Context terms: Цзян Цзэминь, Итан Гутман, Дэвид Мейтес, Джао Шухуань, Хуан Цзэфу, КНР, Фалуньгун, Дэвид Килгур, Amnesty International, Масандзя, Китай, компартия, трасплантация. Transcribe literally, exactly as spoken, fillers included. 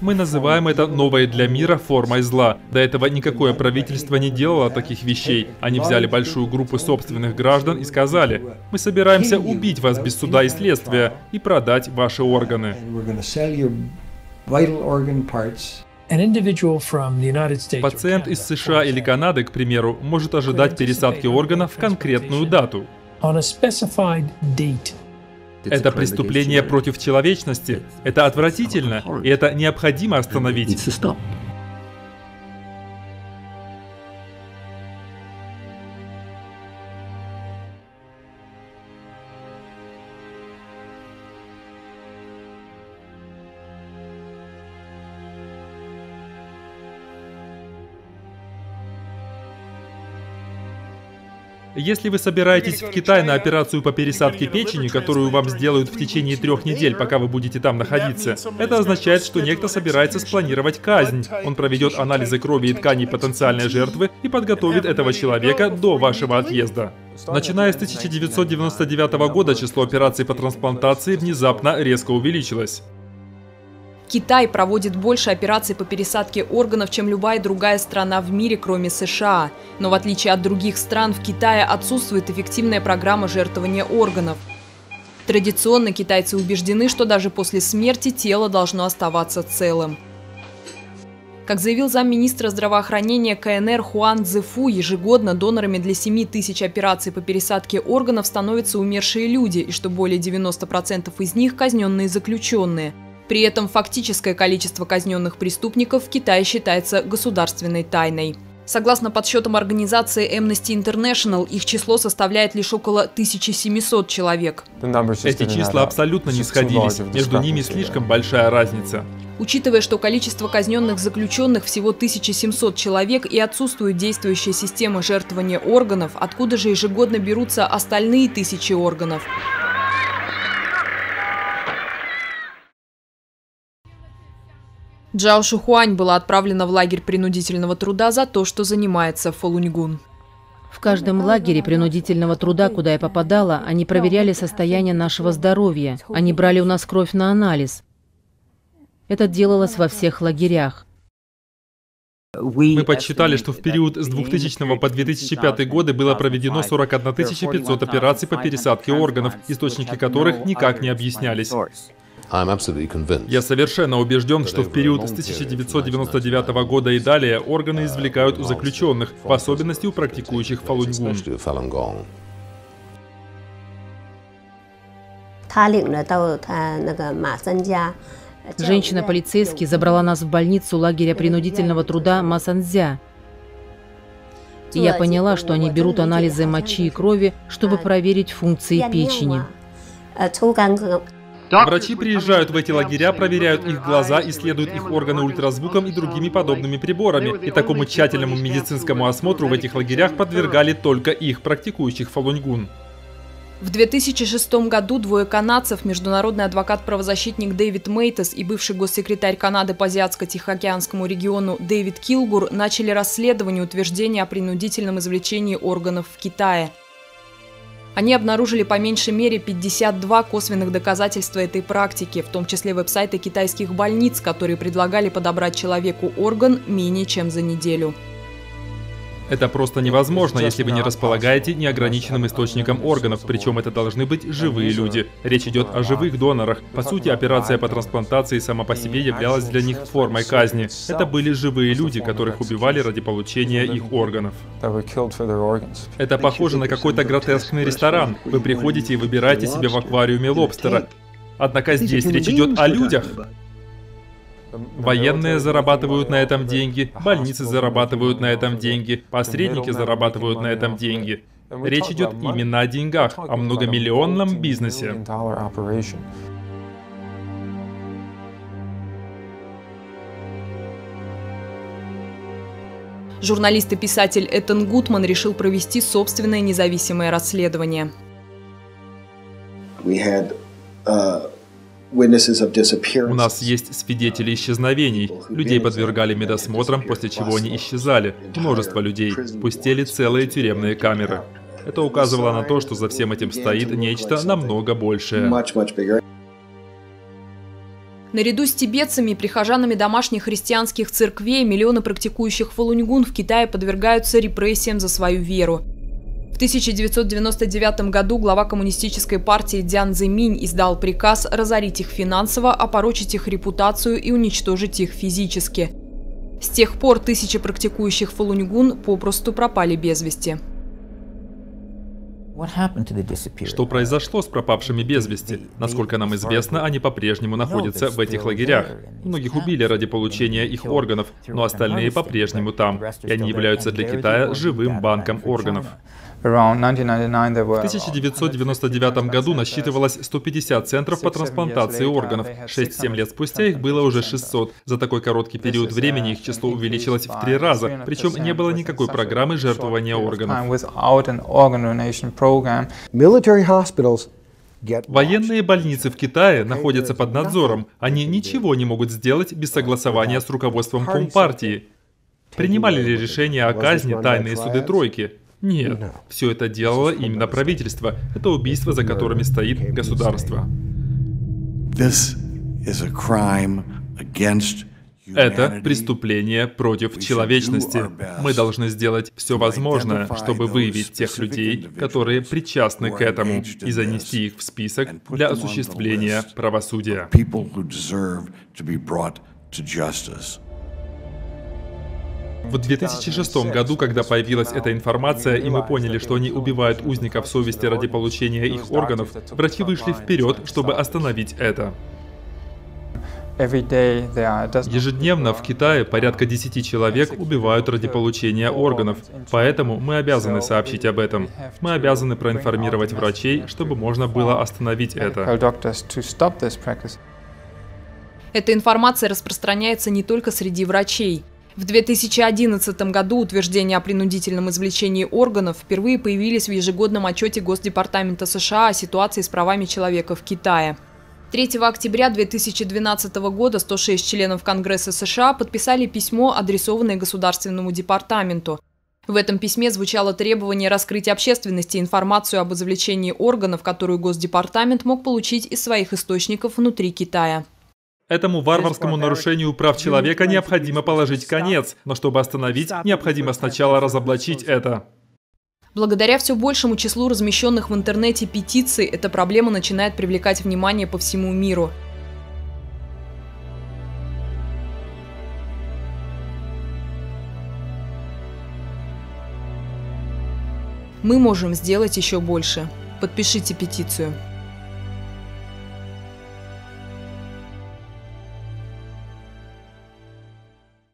Мы называем это новой для мира формой зла. До этого никакое правительство не делало таких вещей. Они взяли большую группу собственных граждан и сказали: мы собираемся убить вас без суда и следствия и продать ваши органы. Пациент из США или Канады, к примеру, может ожидать пересадки органов в конкретную дату. Это преступление против человечности, это отвратительно, и это необходимо остановить. Если вы собираетесь в Китай на операцию по пересадке печени, которую вам сделают в течение трех недель, пока вы будете там находиться, это означает, что некто собирается спланировать казнь. Он проведет анализы крови и тканей потенциальной жертвы и подготовит этого человека до вашего отъезда. Начиная с тысяча девятьсот девяносто девятого года число операций по трансплантации внезапно резко увеличилось. Китай проводит больше операций по пересадке органов, чем любая другая страна в мире, кроме США. Но в отличие от других стран, в Китае отсутствует эффективная программа жертвования органов. Традиционно китайцы убеждены, что даже после смерти тело должно оставаться целым. Как заявил замминистра здравоохранения КНР Хуан Цзэфу, ежегодно донорами для семи тысяч операций по пересадке органов становятся умершие люди, и что более девяноста процентов из них – казненные заключенные. При этом фактическое количество казненных преступников в Китае считается государственной тайной. Согласно подсчетам организации Amnesty International, их число составляет лишь около тысячи семисот человек. Эти числа абсолютно не сходились, между ними слишком большая разница. Учитывая, что количество казненных заключенных всего тысяча семьсот человек и отсутствует действующая система жертвования органов, откуда же ежегодно берутся остальные тысячи органов? Джао Шухуань была отправлена в лагерь принудительного труда за то, что занимается фалуньгун. В каждом лагере принудительного труда, куда я попадала, они проверяли состояние нашего здоровья. Они брали у нас кровь на анализ. Это делалось во всех лагерях. Мы подсчитали, что в период с двухтысячного по две тысячи пятый годы было проведено сорок одна тысяча пятьсот операций по пересадке органов, источники которых никак не объяснялись. Я совершенно убежден, что в период с тысяча девятьсот девяносто девятого года и далее органы извлекают у заключенных, в особенности у практикующих фалуньгун. Женщина-полицейский забрала нас в больницу лагеря принудительного труда Масандзя. И я поняла, что они берут анализы мочи и крови, чтобы проверить функции печени. Врачи приезжают в эти лагеря, проверяют их глаза, исследуют их органы ультразвуком и другими подобными приборами. И такому тщательному медицинскому осмотру в этих лагерях подвергали только их, практикующих фалуньгун. В две тысячи шестом году двое канадцев, международный адвокат-правозащитник Дэвид Мейтес и бывший госсекретарь Канады по Азиатско-Тихоокеанскому региону Дэвид Килгур, начали расследование утверждения о принудительном извлечении органов в Китае. Они обнаружили по меньшей мере пятьдесят два косвенных доказательства этой практики, в том числе веб-сайты китайских больниц, которые предлагали подобрать человеку орган менее чем за неделю. Это просто невозможно, если вы не располагаете неограниченным источником органов, причем это должны быть живые люди. Речь идет о живых донорах. По сути, операция по трансплантации сама по себе являлась для них формой казни. Это были живые люди, которых убивали ради получения их органов. Это похоже на какой-то гротескный ресторан. Вы приходите и выбираете себе в аквариуме лобстера. Однако здесь речь идет о людях. Военные зарабатывают на этом деньги, больницы зарабатывают на этом деньги, посредники зарабатывают на этом деньги. Речь идет именно о деньгах, о многомиллионном бизнесе. Журналист и писатель Итан Гутман решил провести собственное независимое расследование. У нас есть свидетели исчезновений. Людей подвергали медосмотрам, после чего они исчезали. Множество людей. Пустили целые тюремные камеры. Это указывало на то, что за всем этим стоит нечто намного большее. Наряду с тибетцами и прихожанами домашних христианских церквей миллионы практикующих фалуньгун в Китае подвергаются репрессиям за свою веру. В тысяча девятьсот девяносто девятом году глава коммунистической партии Цзян Цзэминь издал приказ разорить их финансово, опорочить их репутацию и уничтожить их физически. С тех пор тысячи практикующих фалуньгун попросту пропали без вести. Что произошло с пропавшими без вести? Насколько нам известно, они по-прежнему находятся в этих лагерях. Многих убили ради получения их органов, но остальные по-прежнему там, и они являются для Китая живым банком органов. В тысяча девятьсот девяносто девятом году насчитывалось сто пятьдесят центров по трансплантации органов. шесть-семь лет спустя их было уже шестьсот. За такой короткий период времени их число увеличилось в три раза, причем не было никакой программы жертвования органов. Военные больницы в Китае находятся под надзором. Они ничего не могут сделать без согласования с руководством Компартии. Принимали ли решения о казни тайные суды тройки? Нет, все это делало именно правительство. Это убийство, за которыми стоит государство. Это преступление против человечности. Мы должны сделать все возможное, чтобы выявить тех людей, которые причастны к этому, и занести их в список для осуществления правосудия. В две тысячи шестом году, когда появилась эта информация, и мы поняли, что они убивают узников совести ради получения их органов, врачи вышли вперед, чтобы остановить это. Ежедневно в Китае порядка десяти человек убивают ради получения органов, поэтому мы обязаны сообщить об этом. Мы обязаны проинформировать врачей, чтобы можно было остановить это. Эта информация распространяется не только среди врачей. В две тысячи одиннадцатом году утверждения о принудительном извлечении органов впервые появились в ежегодном отчете Госдепартамента США о ситуации с правами человека в Китае. третьего октября две тысячи двенадцатого года сто шесть членов Конгресса США подписали письмо, адресованное Государственному департаменту. В этом письме звучало требование раскрыть общественности информацию об извлечении органов, которую Госдепартамент мог получить из своих источников внутри Китая. Этому варварскому нарушению прав человека необходимо положить конец, но чтобы остановить, необходимо сначала разоблачить это. Благодаря все большему числу размещенных в интернете петиций, эта проблема начинает привлекать внимание по всему миру. Мы можем сделать еще больше. Подпишите петицию.